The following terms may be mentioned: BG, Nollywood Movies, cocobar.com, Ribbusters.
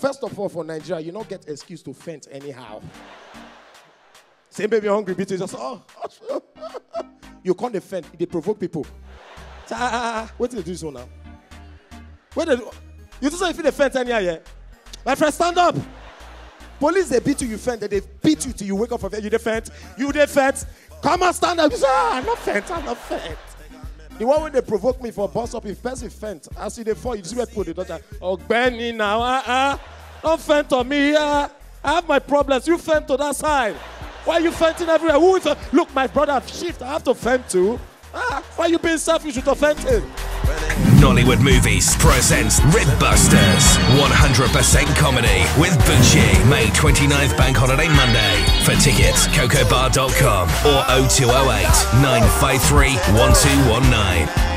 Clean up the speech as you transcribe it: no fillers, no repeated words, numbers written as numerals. First of all, for Nigeria, you don't get excuse to faint anyhow. Same baby hungry, bitch, just, oh. You can't defend, they provoke people. What do they do so now? What do they do? You just don't feel the fence anyhow, yeah? My friend, stand up. Police, they beat you, you fence. They beat you till you wake up from you defend. You defend. Come on, stand up. You say, ah, I'm not fence, I'm not fence. The one when they provoke me for a bus up, if person fence, I see the fall, you see where people, they don't oh, Benny now, don't fence on me, I have my problems, you fence to that side. Why are you fencing everywhere? Who is look, my brother, I've shift. I have to fence too. Ah, why are you being selfish with offending? Nollywood Movies presents Ribbusters. 100% comedy with BG. May 29th, Bank Holiday Monday. For tickets, cocobar.com or 0208 953 1219.